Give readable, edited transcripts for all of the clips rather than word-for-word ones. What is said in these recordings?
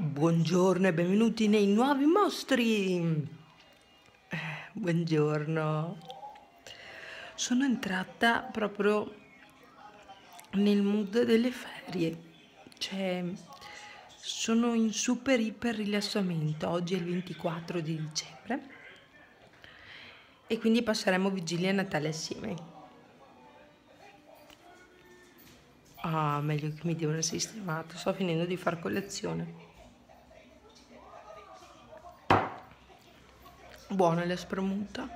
Buongiorno e benvenuti nei nuovi mostri. Buongiorno. Sono entrata proprio nel mood delle ferie, cioè sono in super iper rilassamento. Oggi è il 24 di dicembre e quindi passeremo vigilia e Natale assieme. Ah, meglio che mi dia una sistemata, sto finendo di far colazione. Buona la spremuta,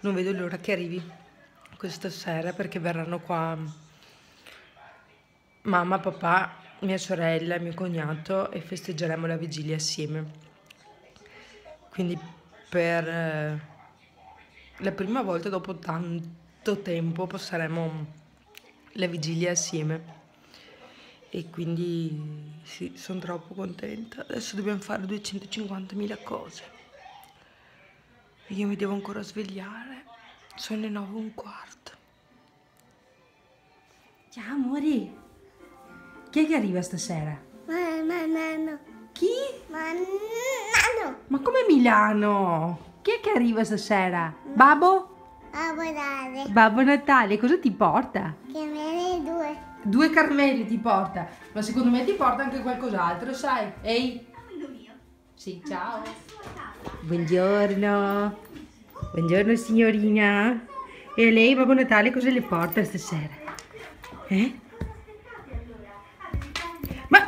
non vedo l'ora che arrivi questa sera perché verranno qua mamma, papà, mia sorella, mio cognato e festeggeremo la vigilia assieme. Quindi per la prima volta dopo tanto tempo passeremo la vigilia assieme e quindi sì, sono troppo contenta. Adesso dobbiamo fare 250.000 cose. Io mi devo ancora svegliare, sono le 9:15. Ciao amori, chi è che arriva stasera? Milano. Chi? Milano. Ma come Milano? Chi è che arriva stasera? Babbo? Babbo Natale. Babbo Natale, cosa ti porta? Carmele due. Due carmeli ti porta, ma secondo me ti porta anche qualcos'altro, sai? Ehi? Sì, ciao. Buongiorno, buongiorno signorina. E lei, Babbo Natale, cosa le porta stasera? Eh? Ma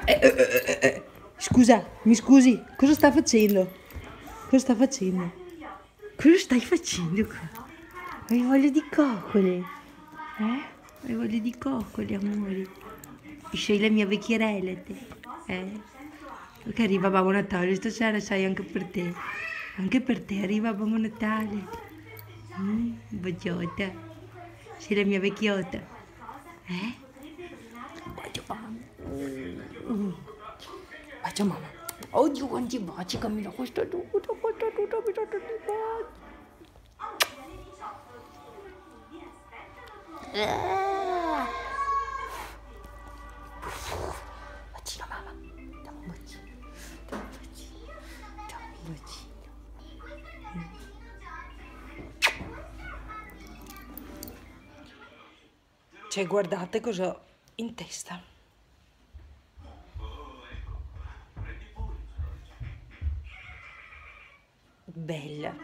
scusa, mi scusi, cosa sta facendo? Cosa sta facendo? Cosa stai facendo qua? Hai voglia di coccole? Eh? Hai voglia di coccole, amore? Sei la mia vecchierella, te. Perché arriva Babbo Natale stasera, sai, anche per te. Anche per te arriva Babbo Natale. Vecchiotta. Sei la mia vecchiotta. Eh? Bacio mamma. Bacio mamma. Oddio quanti baci, Camilla, questo tutto, mi dà tanti baci. Bacino mamma. Dammi un bacino. Cioè, guardate cosa ho in testa. Bella.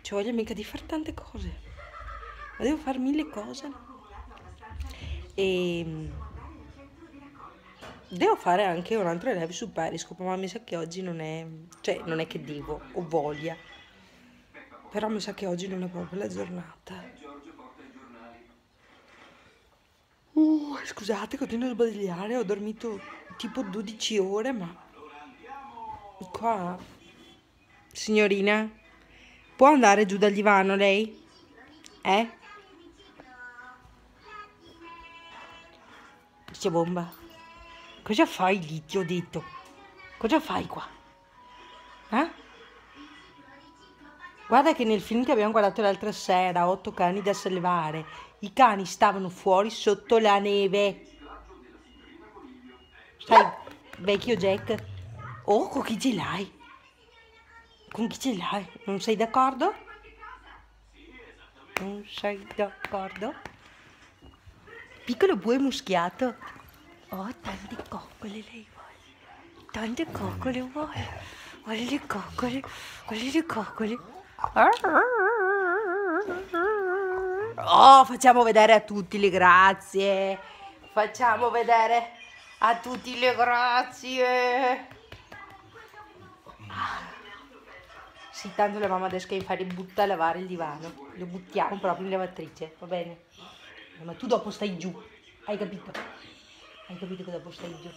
Cioè, voglio mica di fare tante cose. Ma devo fare 1000 cose. E devo fare anche un altro live su Periscope, ma mi sa che oggi non è... Cioè, non è che devo, ho voglia. Però mi sa che oggi non è proprio la giornata. Scusate, continuo a sbadigliare, ho dormito tipo 12 ore, ma qua, signorina, può andare giù dal divano lei? Eh? C'è bomba. Cosa fai lì, ti ho detto? Cosa fai qua? Eh? Guarda che nel film che abbiamo guardato l'altra sera, 8 cani da salvare, i cani stavano fuori sotto la neve. Sai, vecchio Jack, oh, con chi ce l'hai? Con chi ce l'hai? Non sei d'accordo? Non sei d'accordo? Piccolo bue muschiato. Oh, tante coccole lei vuole. Tante coccole vuole. Vuole le coccole. Vuole le coccole. Oh, facciamo vedere a tutti le grazie. Facciamo vedere a tutti le grazie. Sì, tanto la mamma adesso che mi fa butta a lavare il divano. Lo buttiamo proprio in lavatrice, va bene? Ma tu dopo stai giù, hai capito? Hai capito che dopo stai giù?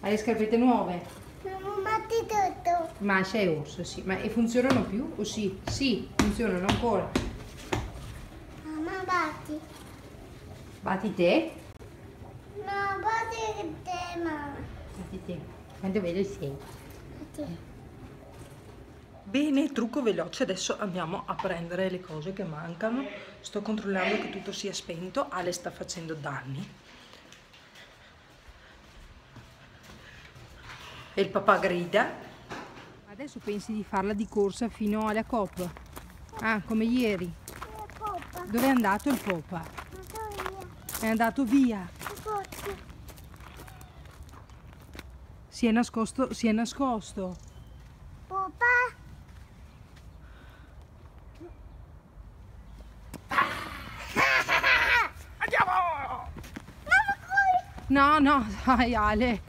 Hai le scarpette nuove? Ma c'è orso, sì. Ma e funzionano più? O sì? Sì, funzionano ancora. Mamma, batti. Batti te? No, batti te, mamma. Batti te. Quanto vedo sei? Batti. Bene, trucco veloce. Adesso andiamo a prendere le cose che mancano. Sto controllando che tutto sia spento. Ale sta facendo danni. e il papà grida. Adesso pensi di farla di corsa fino alla Coppa? Ah, come ieri. Dove è andato il Coppa? È andato via. Si è nascosto, si è nascosto. Papà! No, no, dai Ale.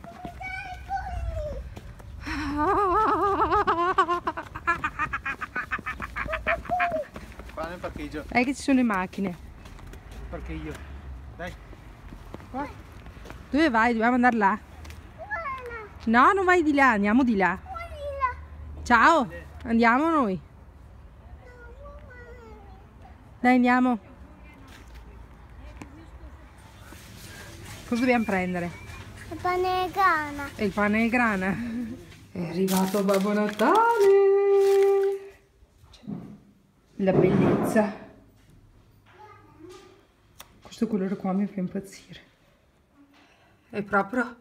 Qua nel parcheggio. Dai che ci sono le macchine. Parcheggio. Dai. Qua. Dove vai? Dobbiamo andare là. No, non vai di là, andiamo di là. Ciao, andiamo noi. Dai, andiamo. Cosa dobbiamo prendere? Il pane e grana. E il pane e grana. È arrivato Babbo Natale. La bellezza. Questo colore qua mi fa impazzire. È proprio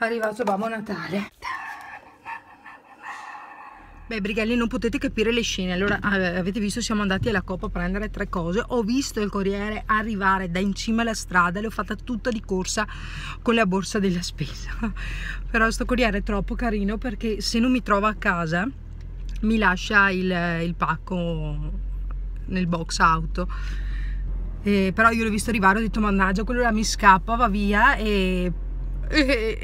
arrivato Babbo Natale. Beh, Brigelli, non potete capire le scene. Allora, avete visto, siamo andati alla Coppa a prendere 3 cose. Ho visto il corriere arrivare da in cima alla strada e l'ho fatta tutta di corsa con la borsa della spesa. Però sto corriere è troppo carino, perché se non mi trova a casa mi lascia il pacco nel box auto. Però io l'ho visto arrivare, ho detto mannaggia, quello là mi scappa, va via e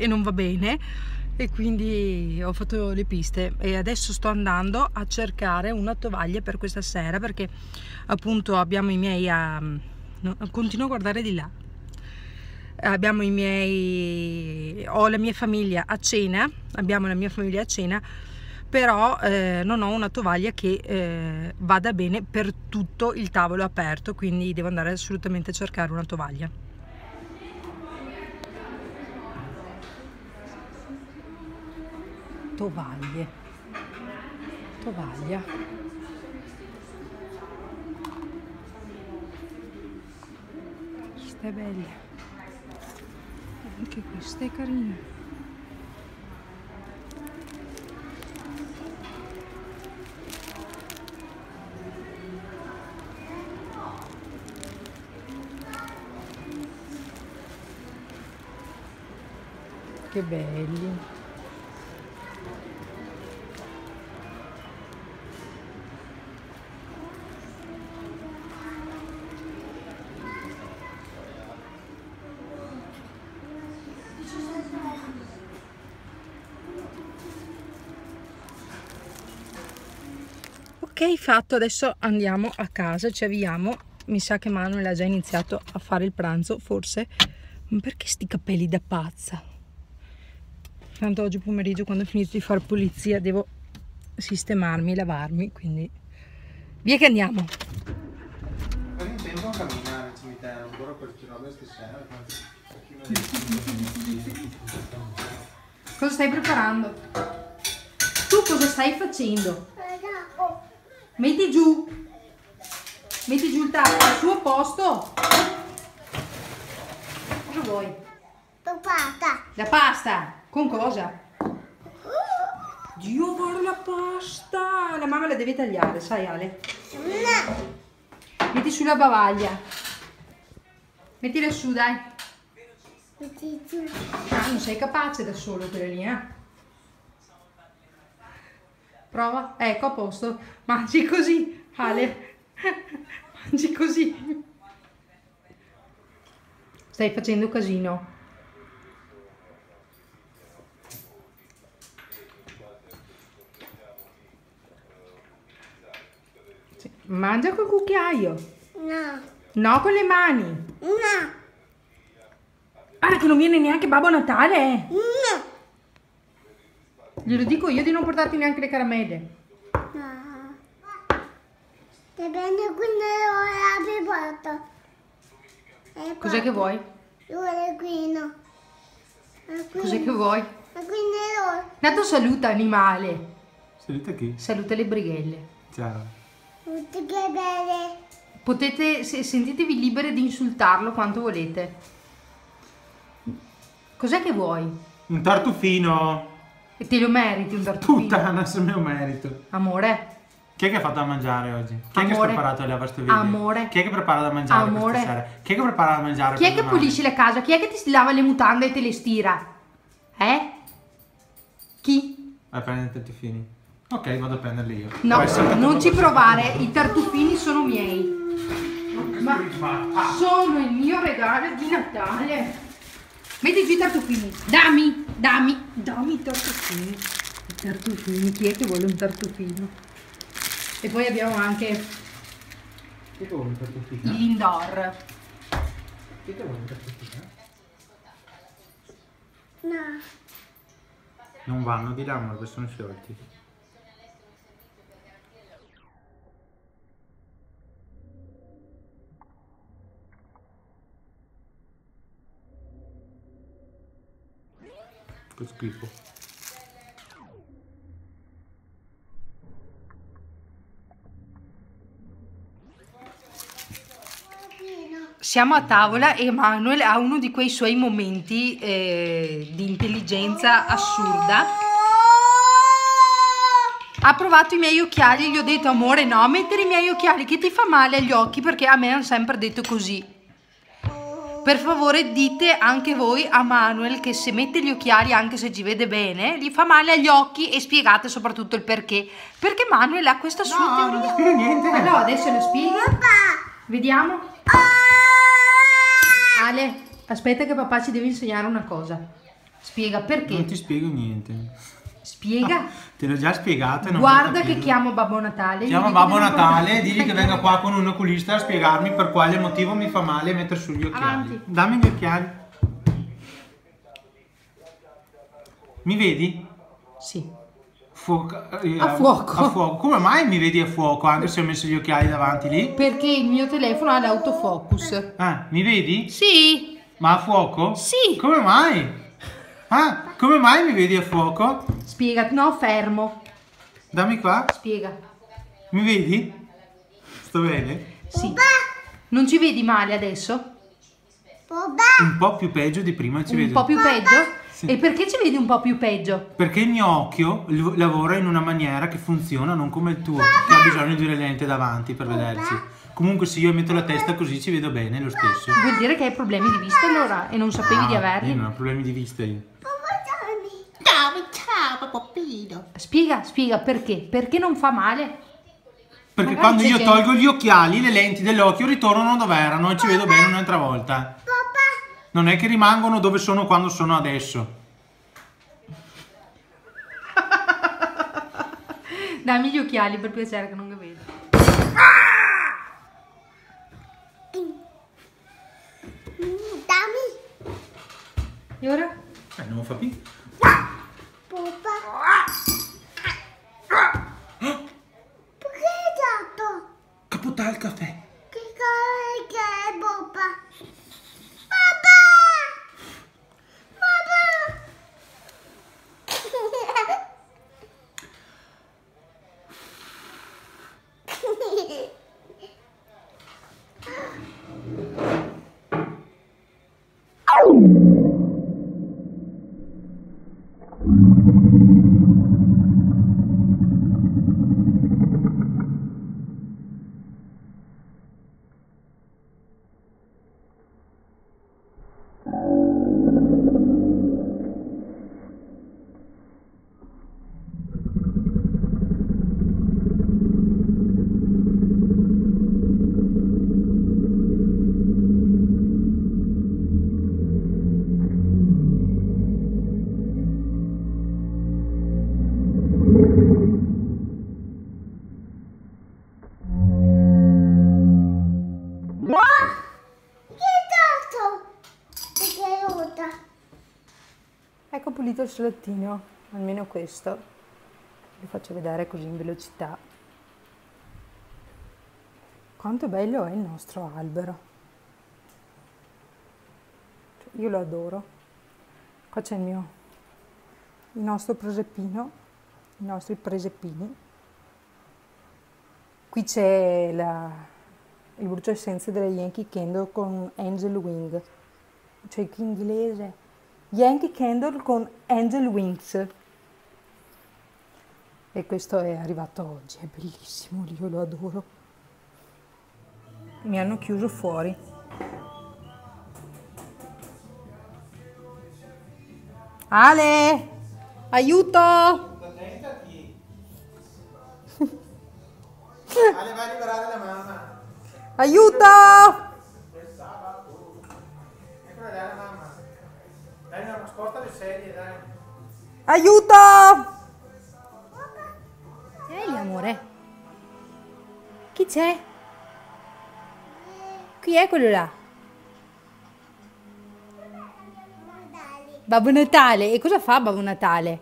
non va bene. E quindi ho fatto le piste e adesso sto andando a cercare una tovaglia per questa sera, perché appunto abbiamo i miei continuo a guardare di là, ho la mia famiglia a cena, però non ho una tovaglia che vada bene per tutto il tavolo aperto, quindi devo andare assolutamente a cercare una tovaglia. Tovaglie, tovaglia. Questa è bella, anche questa è carina. Che belli. Ok, fatto, adesso andiamo a casa, ci avviamo. Mi sa che Manuel ha già iniziato a fare il pranzo, forse. Ma perché sti capelli da pazza? Tanto oggi pomeriggio, quando ho finito di fare pulizia, devo sistemarmi, lavarmi, quindi via che andiamo. Per il tempo camminare in cimitero, ancora per girare stasera. Cosa stai preparando? Tu cosa stai facendo? Metti giù il tavolo al suo posto. Cosa vuoi? La pasta. La pasta? Con cosa? Dio, vuole la pasta. La mamma la deve tagliare, sai Ale? No. Metti sulla bavaglia. Mettila su, dai. Metti giù. Ah, non sei capace da solo quella lì, eh? Prova, ecco a posto, mangi così, Ale, mangi così. Stai facendo casino. Sì. Mangia col cucchiaio. No. No, con le mani. No. Guarda che non viene neanche Babbo Natale. No. Glielo dico io di non portarti neanche le caramelle. No. Te bene, quindi lo avevo portato. Cos'è che vuoi? L'orecchino. Cos'è che vuoi? Nato saluta, animale. Saluta chi? Saluta le Brighelle. Ciao. Tutte che belle. Potete, sentitevi libere di insultarlo quanto volete. Cos'è che vuoi? Un tartufino. E te lo meriti un tartufino. Puttana, se me lo merito. Amore. Chi è che ha fatto da mangiare oggi? Chi è che ha preparato le vostre video? Amore. Chi è che prepara da mangiare questa sera? Chi è che prepara da mangiare? Chi è che pulisce la casa? Chi è che ti lava le mutande e te le stira? Eh? Chi? Vai, prendi i tartufini. Ok, vado a prenderli io. No, non ci provare, i tartufini sono miei. Ma sono il mio regalo di Natale. Metti giù i tartufini. Dammi i tartufini. I tartufini, chi è che vuole un tartufino? E poi abbiamo anche l'indoor. No. Non vanno di là, perché sono sciolti. Che schifo. Siamo a tavola e Manuel ha uno di quei suoi momenti di intelligenza assurda. Ha provato i miei occhiali, gli ho detto amore no, mettere i miei occhiali che ti fa male agli occhi, perché a me hanno sempre detto così. Per favore dite anche voi a Manuel che se mette gli occhiali, anche se ci vede bene, gli fa male agli occhi, e spiegate soprattutto il perché. Perché Manuel ha questa sua teoria. Non spiega niente. Allora adesso lo spiego. Vediamo. Ale, aspetta che papà ci deve insegnare una cosa. Spiega perché. Non ti spiego niente. Spiega. Te l'ho già spiegato. Guarda che chiamo Babbo Natale. Chiamo Babbo Natale e digli che venga qua con un oculista a spiegarmi per quale motivo mi fa male mettere su gli occhiali. Avanti. Dammi gli occhiali. Mi vedi? Sì. A fuoco. Come mai mi vedi a fuoco anche se ho messo gli occhiali davanti lì? Perché il mio telefono ha l'autofocus. Ah, mi vedi? Sì. Ma a fuoco? Sì. Come mai? Ah, come mai mi vedi a fuoco? Spiega, no, fermo. Dammi qua. Spiega. Mi vedi? Sto bene? Sì. Non ci vedi male adesso? Un po' più peggio di prima ci vedo. Un po' più peggio? Sì. E perché ci vedi un po' più peggio? Perché il mio occhio lavora in una maniera che funziona, non come il tuo, che ha bisogno di una lente davanti per vederci. Comunque se io metto la testa così ci vedo bene lo stesso. Vuol dire che hai problemi di vista allora e non sapevi di averli? Io non ho problemi di vista io. Ciao papino. Spiega perché. Perché non fa male? Perché magari quando io tolgo gli occhiali, le lenti dell'occhio ritornano dove erano e ci vedo bene un'altra volta. Non è che rimangono dove sono quando sono adesso. Dammi gli occhiali per piacere che non li vedo. Dammi. E ora? Non lo fa più. Papà. Perché hai dato? Caputà il caffè. Che cosa che è, papà? Il salottino, almeno questo vi faccio vedere così in velocità quanto bello è il nostro albero, cioè, io lo adoro. Qua c'è il nostro preseppino, i nostri preseppini, qui c'è il brucio essenze della Yankee Candle con Angel Wing, cioè qui in inglese Yankee Candle con Angel Wings, e questo è arrivato oggi, è bellissimo, io lo adoro. Mi hanno chiuso fuori. Ale, aiuto! Ale, vai a liberare la mamma! Aiuto! Eccola là la mamma! Dai, mamma, sposta le sedie, dai! Aiuto! Ehi, amore! Chi c'è? Chi è quello là? Babbo Natale. E cosa fa Babbo Natale?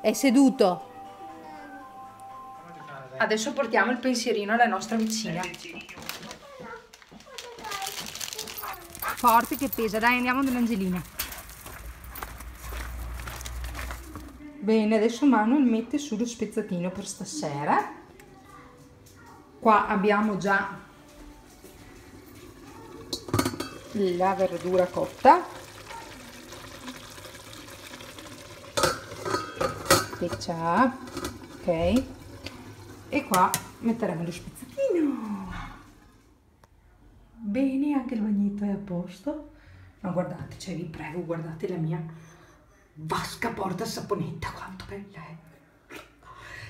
È seduto. Adesso portiamo il pensierino alla nostra vicina. Forte che pesa, dai, andiamo dall'Angelina. Bene, adesso Manuel mette su lo spezzatino per stasera. Qua abbiamo già la verdura cotta che c'ha, ok, e qua metteremo lo spezzatino. Bene, anche il bagnetto è a posto, ma guardate, cioè vi prego, guardate la mia vasca porta saponetta, quanto bella è.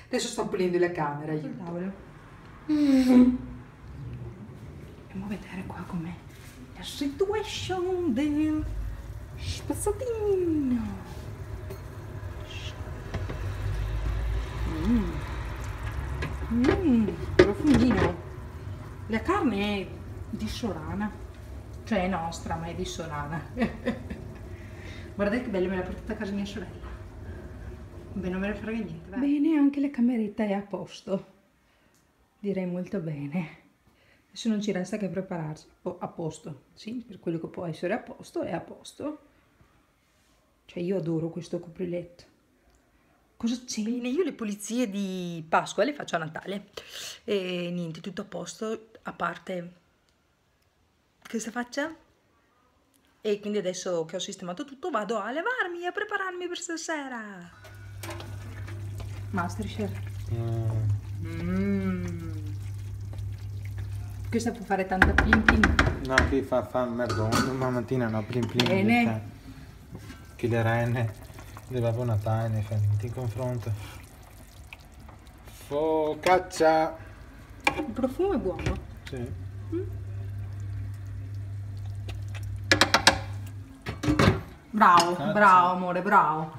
Adesso sto pulendo la camera io. Andiamo a vedere qua com'è la situation del spazzatino. Profumino. La carne è di Sorana, cioè è nostra, ma è di Sorana. Guardate che bella, me l'ha portata a casa mia sorella. Beh, non me ne frega niente. Vai. Bene, anche la cameretta è a posto, direi molto bene. Se non ci resta che prepararsi a posto, sì, per quello che può essere a posto è a posto. Cioè io adoro questo copriletto. Cosa c'è? Bene, io le pulizie di Pasqua le faccio a Natale e niente, tutto a posto, a parte questa faccia, e quindi adesso che ho sistemato tutto vado a lavarmi e a prepararmi per stasera. MasterChef. Questa può fare tanta plin plin. No, qui fa merdone, ma mattina no, plin plin. Bene. Che le renne del Babbo Natale fa niente in confronto. Focaccia! Il profumo è buono? Sì. Bravo, caccia. Bravo amore, bravo.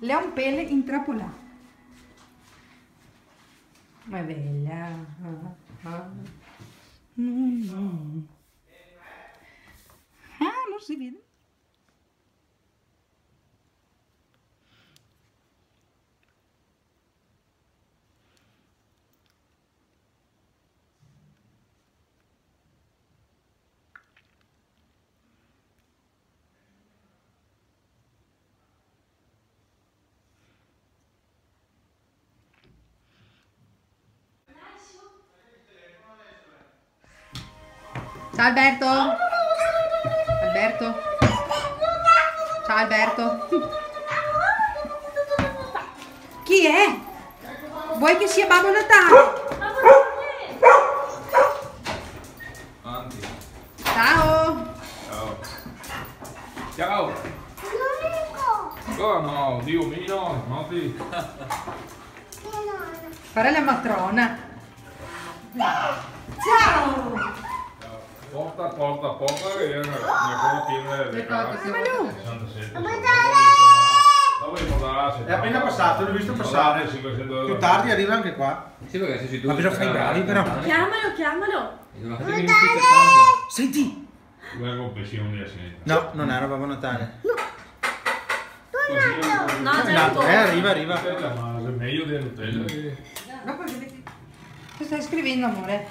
Leon pelle intrappolata. Ma è bella. Ah, non si vede. Ciao Alberto! Alberto! Ciao Alberto! Chi è? Vuoi che sia Babbo Natale? Ciao! Ciao! Ciao! Buono, Dio mio! Matti! Fare la matrona! Ciao! Porta, che io ne ho pieno le carte. Ma dai! È appena passato, l'ho visto passare. Più tardi arriva anche qua. Sì, perché se ci tu. Ma cosa fai bravi però? Chiamalo! Ma dai! Senti! No, non era Babbo Natale. No! No, arriva. È meglio della Nutella. Che stai scrivendo, amore?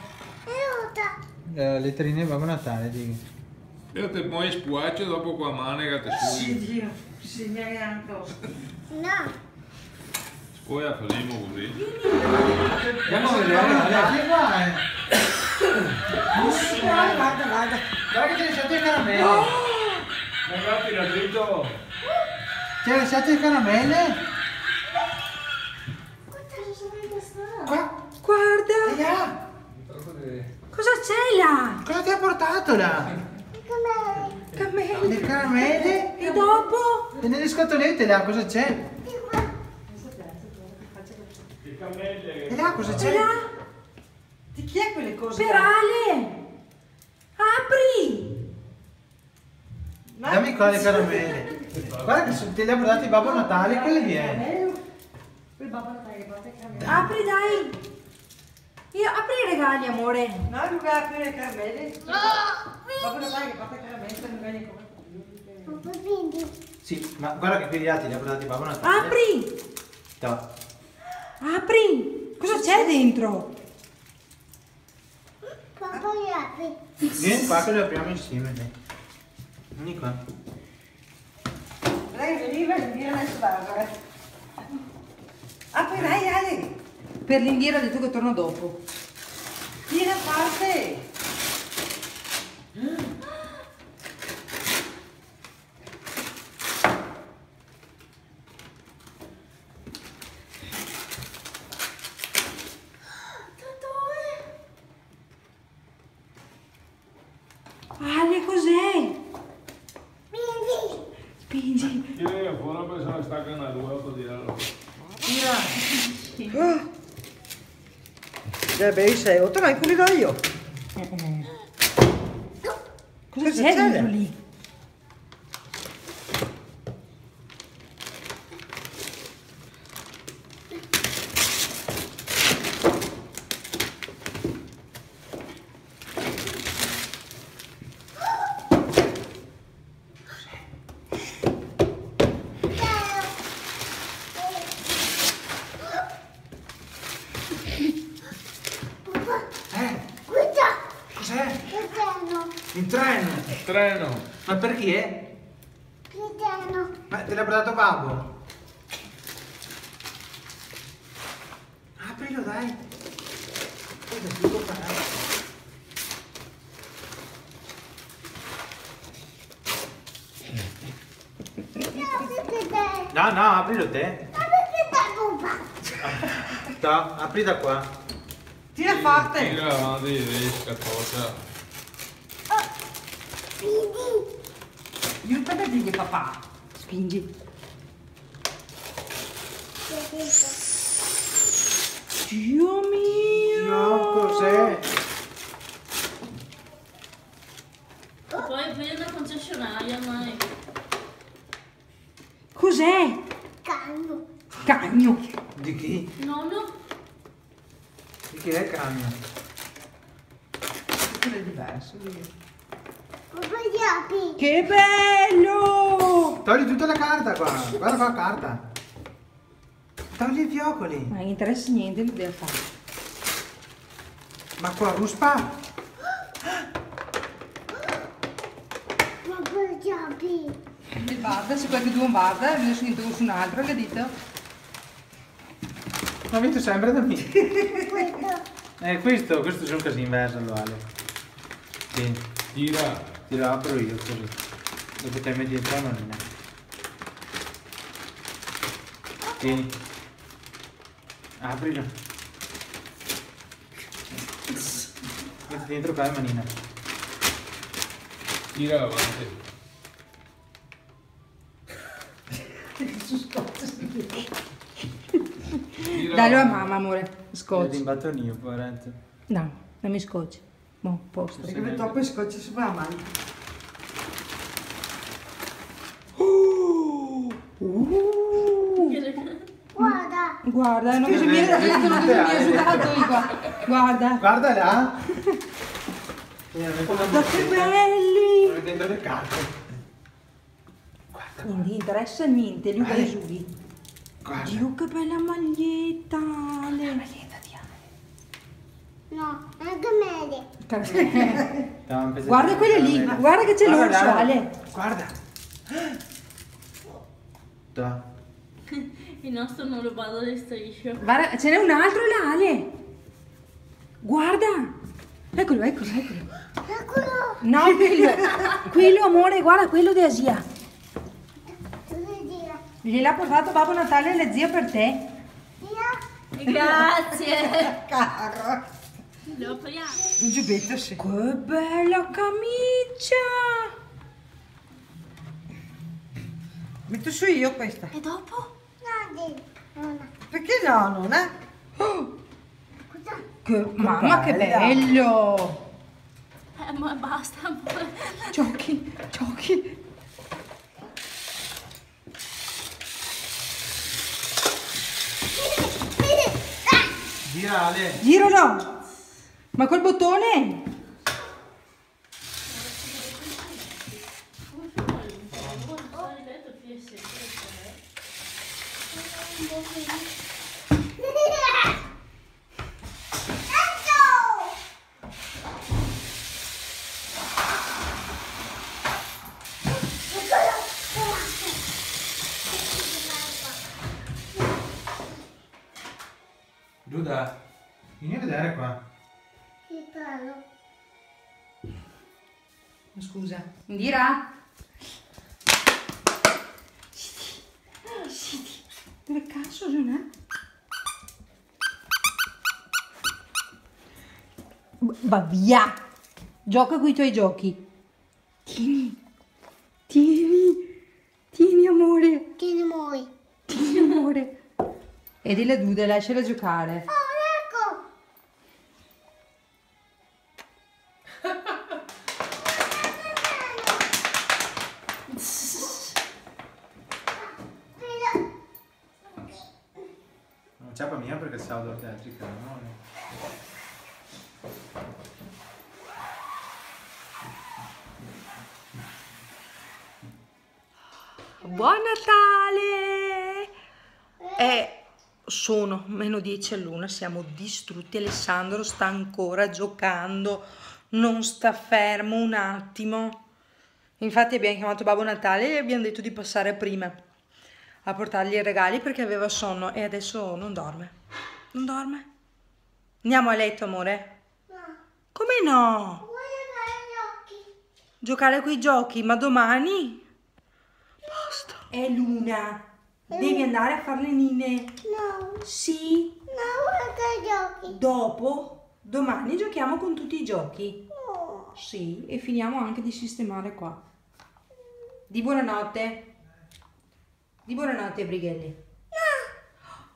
Aiuta! Letterine Babbo Natale, dico. Io te poi spuaccio dopo qua manega te spuaccio. Dio, si mi agganto. No. Spuaccia faremo così. Andiamo a vedere, Guarda. Guarda che ti hai lasciato le caramelle. Oh. Guardati, l'ha detto. Ti hai lasciato le caramelle? Guarda. Là. Cosa c'è là? Cosa ti ha portato là? Caramelle. Le caramelle? E dopo? E nelle scatolette là cosa c'è? Le caramelle. E là cosa c'è? Di chi è quelle cose? Perale! Apri! Dammi qua le caramelle. Guarda che te le ha portate Babbo Natale, quelle lì è. Apri dai! Io apri i regali, amore. No, non vuoi aprire le caramelle? No! Babbo Natale che porta le caramelle, non vieni come. Sì, ma guarda che quelli altri li ha portati Babbo Natale. Apri! No. Apri! Cosa c'è dentro? Vieni qua che lo apriamo insieme. Vieni qua. Dai, veniva nel Barbara. Apri dai, Ale. Per l'indiera del tuo che torno dopo. Vieni a parte. Ale, cos'è? Spingi. Io vengo fuori perché sono stacca una lua per tirarlo. Tira. Ah. Beh, io sei, o te vai pulito io. Cosa c'è dentro lì? Il treno. Ma per chi è? Il treno. Ma te l'ha portato Babbo? Aprilo dai. No, aprilo te. No, apri da qua. Tira forte. Tira avanti, scatosa. Spingi! Aiutami a dirgli papà! Spingi! Dio mio! No, cos'è? Poi viene una concessionaria, ma... Cos'è? Cagno! Cagno! Di chi? Nonno! Di chi è il cagno? Quello è diverso, vedi? Che bello! Togli tutta la carta qua, guarda qua la carta. Togli i fiocoli. Ma non interessa niente, li devo fare. Ma qua ruspa! Ma poi giochi! E basta, se qualche due barda, io sono in su un altro, che dito? Ma vinto sempre da me. Questo è un casino inverso allora. Sì. Tira, apro io così. Dopo te metti il treno non è. Tieni. Aprilo. Metti dentro qua la manina. Tira avanti. Dallo a mamma amore. Scotch. Ti imbattonio, parente. No, non mi scocci. Boh, posto. Perché mi tocco e scocci sopra la mano. Guarda, non mi hai dato, non mi hai aiutato io qua. Guarda là. Ma che belli! Vedendo le carte. Guarda. Non ti interessa niente, Luca le subi. Guarda. Luca che bella maglietta. No, anche meglio. Guarda quelle lì, guarda che c'è l'orso, Ale. Guarda. Da. Il nostro non lo vado a striscio. Guarda, ce n'è un altro là, Ale. Guarda. Eccolo, eccolo, eccolo. Eccolo. No, quello amore, guarda, quello della zia. Gliel'ha portato Babbo Natale alla zia per te. Zia. Grazie. Caro. Lo proviamo. Un giubbetto, sì. Che bella camicia. Metto su io questa. E dopo? No, nonna. Perché no, nonna? Oh. Che mamma, che bello! Ma basta, amore. Giochi, giochi. Girale. Giralo. Ma col bottone? Duda, vieni a vedere qua. Che bello. Scusa, Indira? Dove cazzo sono? Va via! Gioca con i tuoi giochi. Tieni. Tieni. Tieni amore. Tieni amore. Tieni amore. E della Duda, lasciala giocare. Oh, ecco. Non c'è mia perché si audio teatrica, no? Buon Natale! Sono -10 all'una, siamo distrutti. Alessandro sta ancora giocando, non sta fermo un attimo. Infatti abbiamo chiamato Babbo Natale e gli abbiamo detto di passare prima a portargli i regali perché aveva sonno e adesso non dorme. Non dorme? Andiamo a letto, amore? No. Come no? Vuoi giocare ai giochi? Giocare coi giochi, ma domani? Basta. È l'una. Devi andare a fare le nine. No. Sì. No, perché giochi? Dopo, domani giochiamo con tutti i giochi. No. Sì, e finiamo anche di sistemare qua. Di buonanotte. Di buonanotte, Brighelli. No.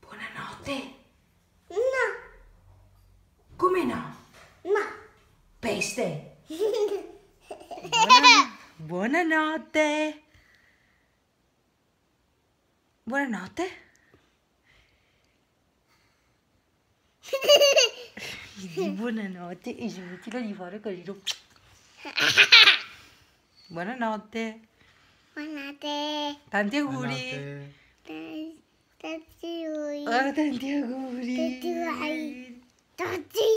Buonanotte. No. Come no? No. Peste. Buonanotte. Buonanotte. Buonanotte. E smettila di fare così. Buonanotte. Buonanotte. Tanti auguri. Tanti auguri. Tanti auguri. Tanti auguri.